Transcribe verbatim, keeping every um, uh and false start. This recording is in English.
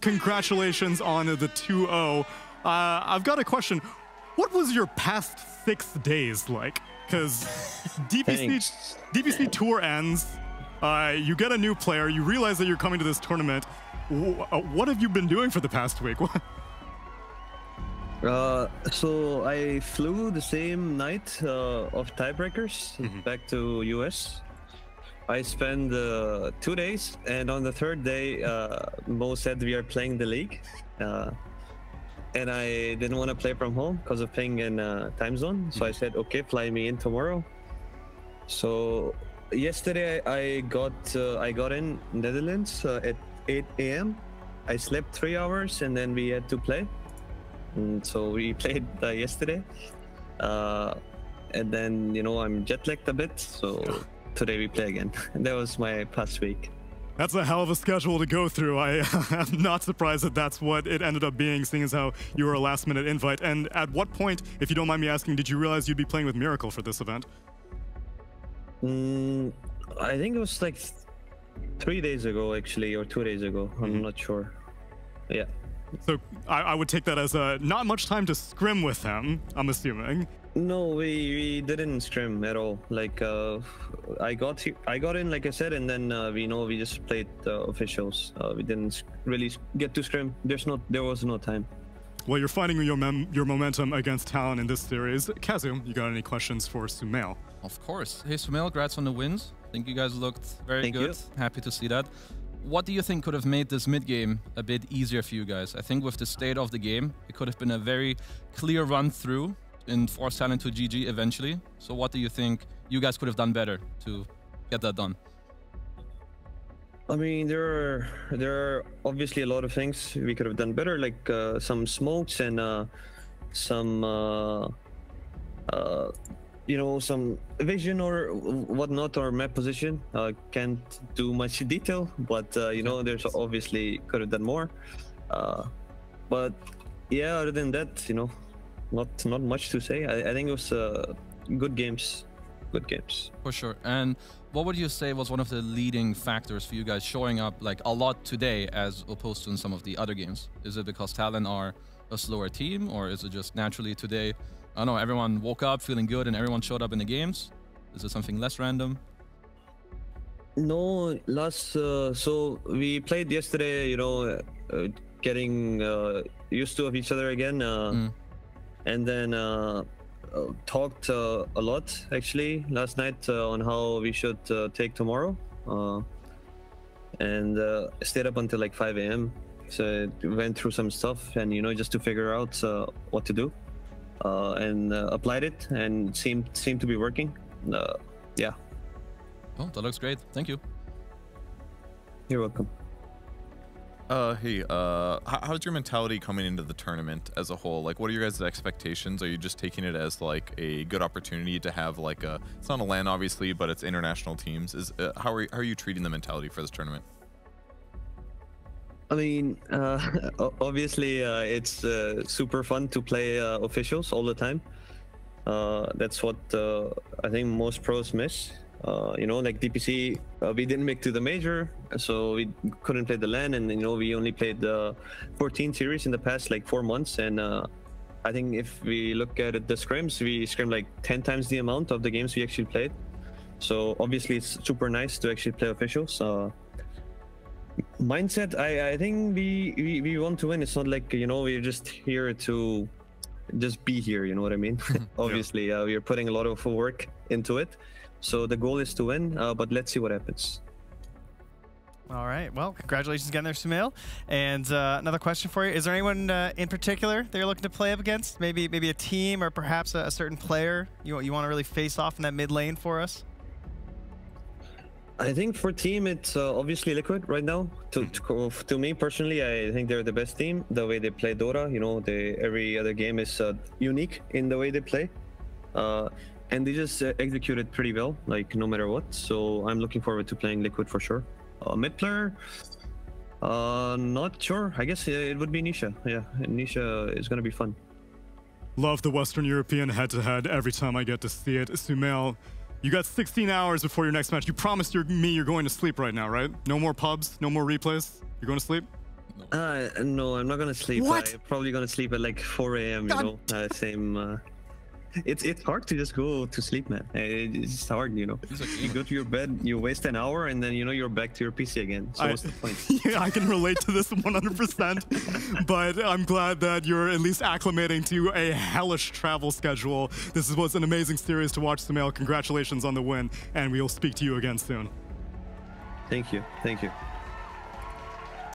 Congratulations on the two oh. Uh, I've got a question. What was your past six days like? Because D P C, D P C tour ends, uh, you get a new player, you realize that you're coming to this tournament. W uh, what have you been doing for the past week? uh, so I flew the same night uh, of Tiebreakers mm-hmm. back to U S. I spent uh, two days, and on the third day, uh, Mo said we are playing the league. Uh, and I didn't want to play from home because of playing in uh, time zone. So I said, okay, fly me in tomorrow. So yesterday I got uh, I got in Netherlands uh, at eight A M I slept three hours and then we had to play. And so we played uh, yesterday. Uh, and then, you know, I'm jet lagged a bit. So today we play again. That was my past week. That's a hell of a schedule to go through. I am not surprised that that's what it ended up being, seeing as how you were a last-minute invite. And at what point, if you don't mind me asking, did you realize you'd be playing with Miracle for this event? Mm, I think it was like three days ago, actually, or two days ago. Mm-hmm. I'm not sure. Yeah. So I, I would take that as a not much time to scrim with him, I'm assuming. No, we, we didn't scrim at all. Like uh, I got I got in, like I said, and then uh, we know we just played uh, officials. Uh, we didn't really get to scrim. There's no there was no time. Well, you're finding your mem your momentum against Talon in this series. Kazum, you got any questions for Sumail? Of course. Hey Sumail, congrats on the wins. I think you guys looked very Thank good. You. Happy to see that. What do you think could have made this mid-game a bit easier for you guys? I think with the state of the game, it could have been a very clear run-through and force Talon to G G eventually. So what do you think you guys could have done better to get that done? I mean, there are, there are obviously a lot of things we could have done better, like uh, some smokes and uh, some, uh, uh, you know, some vision or whatnot, or map position. Uh, can't do much detail, but, uh, you know, there's obviously could have done more. Uh, but yeah, other than that, you know, Not not much to say. I, I think it was uh, good games, good games. For sure. And what would you say was one of the leading factors for you guys showing up like a lot today as opposed to in some of the other games? Is it because Talon are a slower team, or is it just naturally today, I don't know, everyone woke up feeling good and everyone showed up in the games? Is it something less random? No, last, uh, so we played yesterday, you know, uh, getting uh, used to of each other again. Uh, mm. And then uh, uh, talked uh, a lot, actually, last night uh, on how we should uh, take tomorrow. Uh, and uh, stayed up until like five A M So I went through some stuff and, you know, just to figure out uh, what to do. Uh, and uh, applied it and seemed, seemed to be working. Uh, yeah. Oh, that looks great. Thank you. You're welcome. Uh, hey, uh, how's your mentality coming into the tournament as a whole? Like, what are your guys' expectations? Are you just taking it as like a good opportunity to have like a, it's not a LAN obviously, but it's international teams. Is uh, how are you, how are you treating the mentality for this tournament? I mean, uh, obviously uh, it's uh, super fun to play uh, officials all the time. Uh, that's what uh, I think most pros miss. Uh, you know, like D P C, uh, we didn't make to the major, so we couldn't play the LAN, and you know, we only played the fourteen series in the past like four months. And uh, I think if we look at it, the scrims, we scrimmed like ten times the amount of the games we actually played. So obviously, it's super nice to actually play officials. Uh, mindset, I, I think we, we we want to win. It's not like, you know, we're just here to just be here. You know what I mean? Obviously, yeah. uh, we are putting a lot of work into it. So the goal is to win, uh, but let's see what happens. All right. Well, congratulations again there, Sumail. And uh, another question for you. Is there anyone uh, in particular that you're looking to play up against? Maybe maybe a team or perhaps a, a certain player you, you want to really face off in that mid lane for us? I think for team, it's uh, obviously Liquid right now. To, to to me personally, I think they're the best team. The way they play Dota, you know, they, every other game is uh, unique in the way they play. Uh, And they just uh, executed pretty well, like no matter what. So I'm looking forward to playing Liquid for sure. Uh, mid player, uh, not sure. I guess it would be Nisha. Yeah, Nisha is gonna be fun. Love the Western European head-to-head every time I get to see it. Sumail, you got sixteen hours before your next match. You promised your, me you're going to sleep right now, right? No more pubs, no more replays. You're going to sleep? Uh, no, I'm not gonna sleep. What? I'm probably gonna sleep at like four A M You know, uh, same. Uh, it's it's hard to just go to sleep, man. It's hard, you know. You go to your bed, you waste an hour, and then you know you're back to your P C again. So I, what's the point? Yeah, I can relate to this one hundred percent. But I'm glad that you're at least acclimating to a hellish travel schedule. This is what's an amazing series to watch, Sumail. Congratulations on the win, and we'll speak to you again soon. Thank you. Thank you.